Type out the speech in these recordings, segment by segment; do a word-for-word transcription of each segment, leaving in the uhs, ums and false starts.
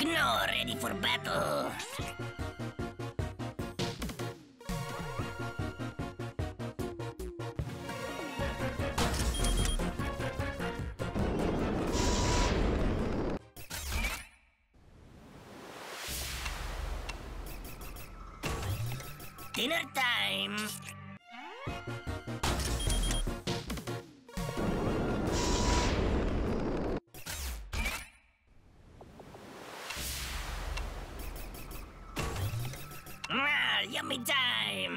Gnaw ready for battle. Dinner time! Ah, yummy time!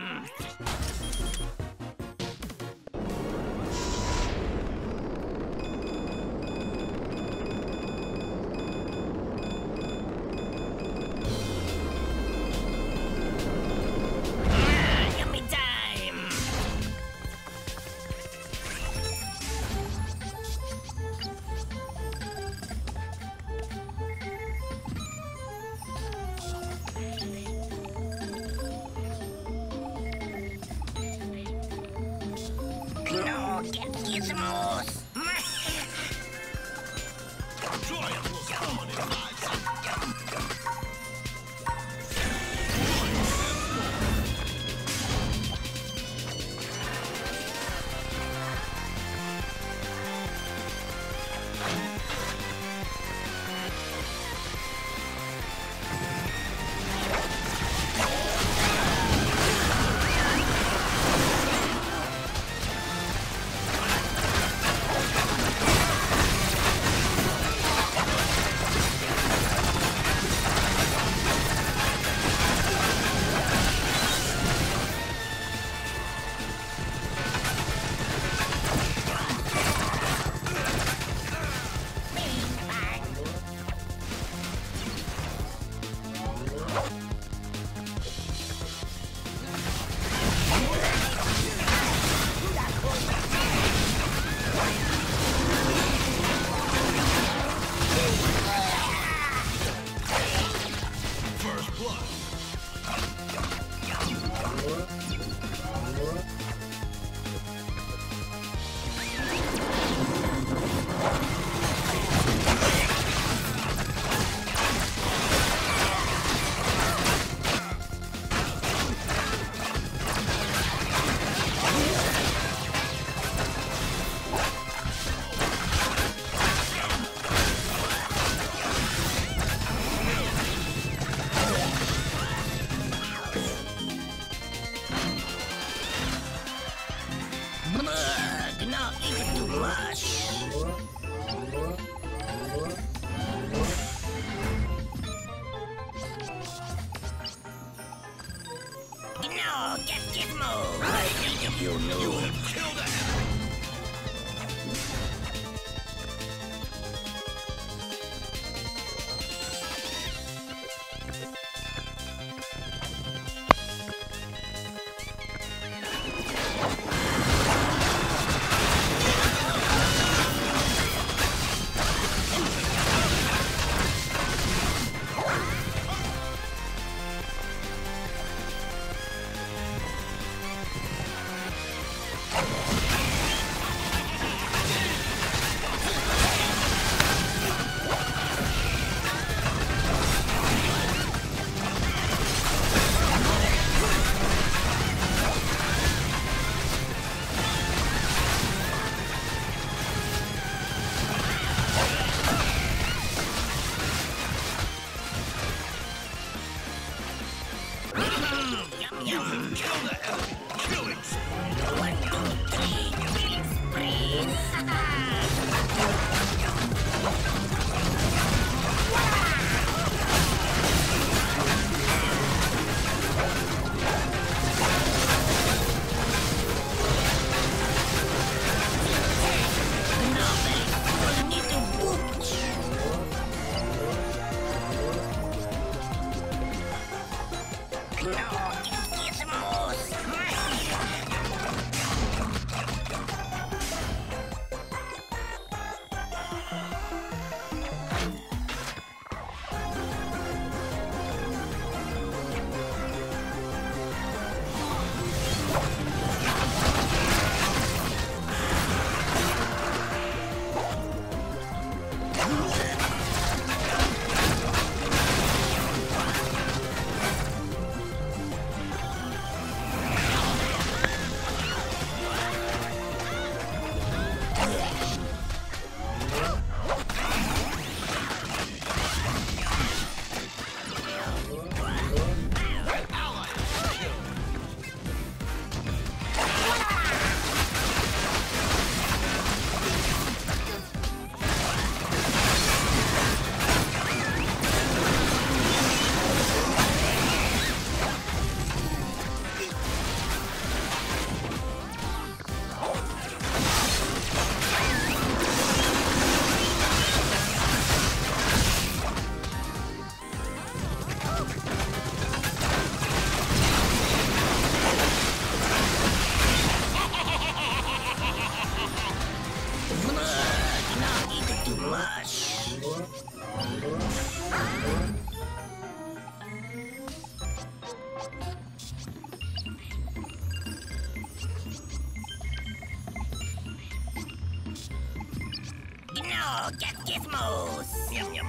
all get gizmos. Yum, yum.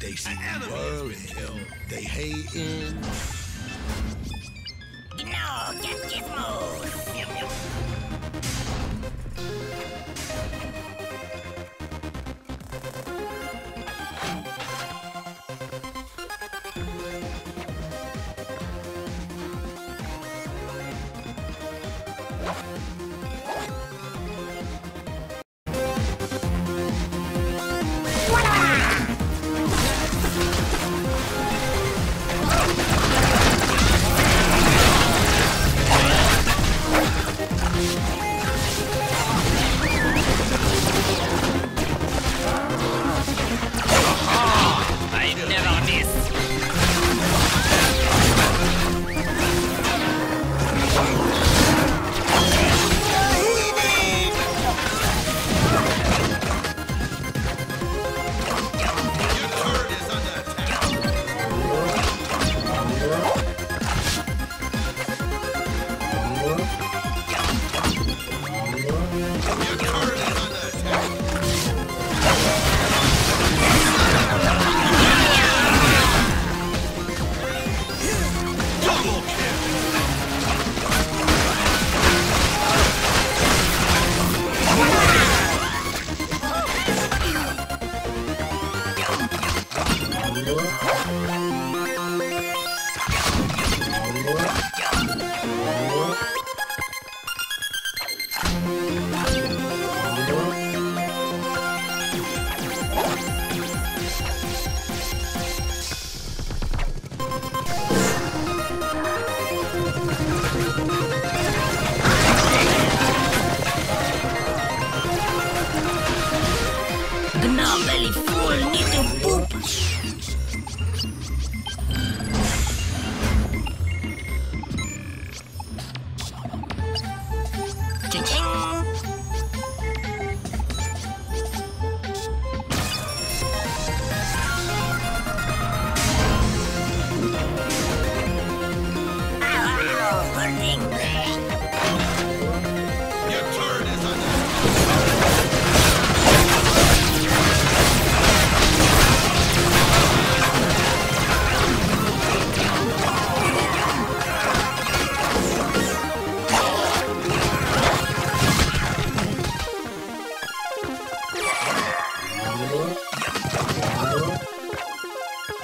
They see the world in hell. They hate in. Gnaw, get gizmos. Yum, yum.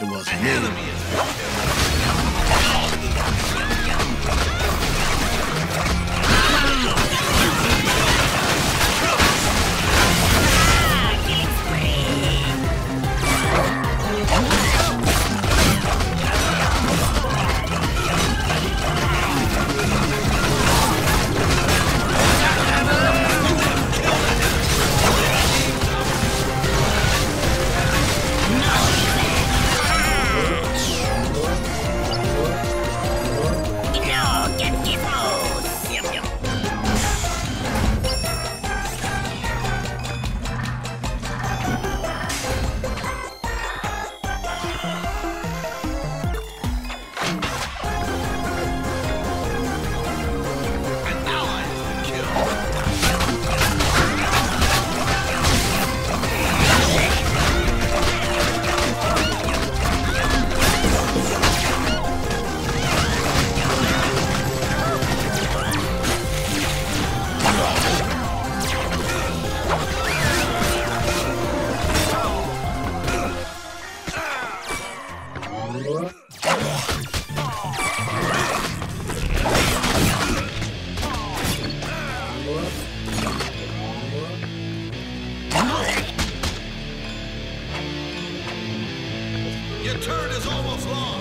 It was an enemy. Your turn is almost lost.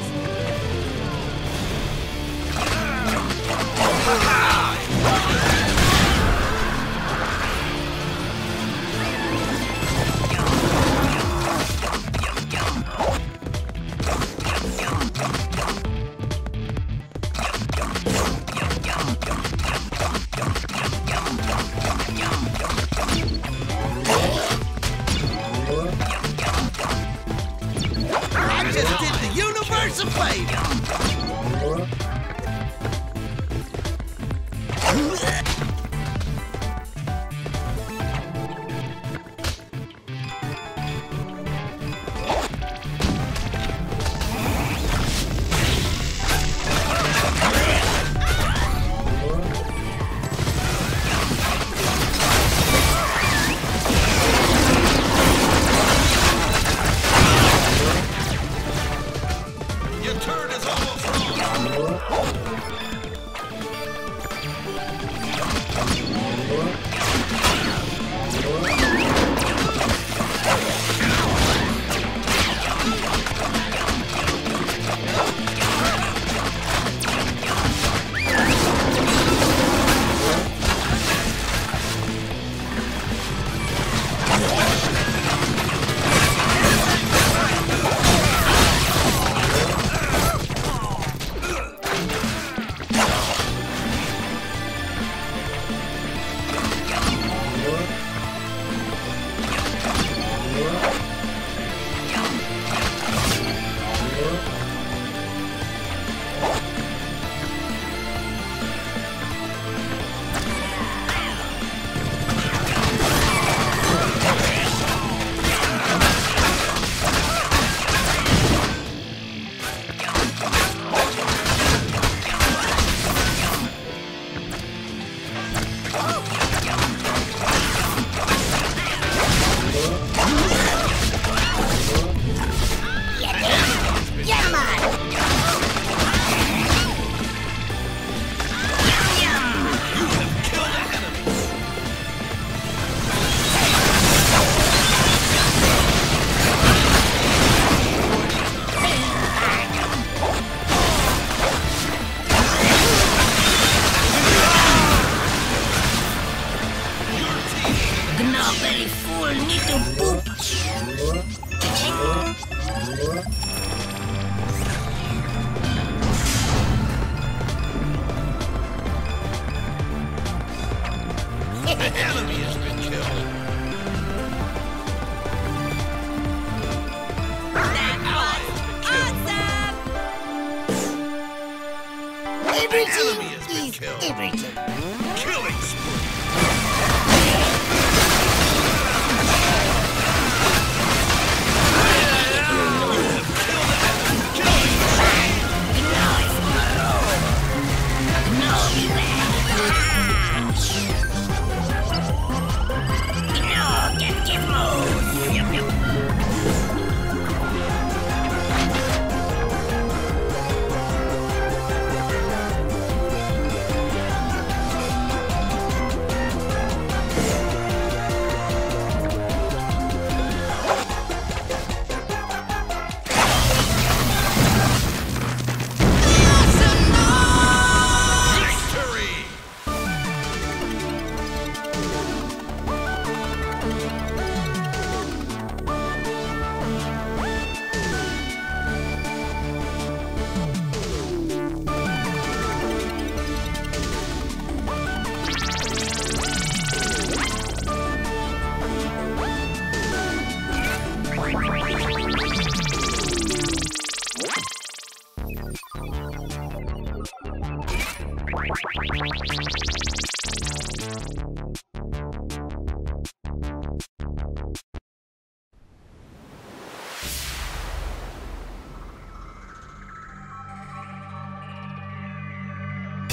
Gnaw, get, get, move! Yep, yep.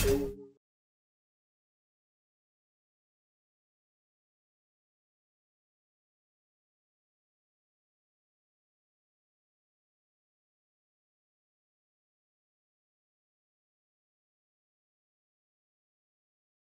two.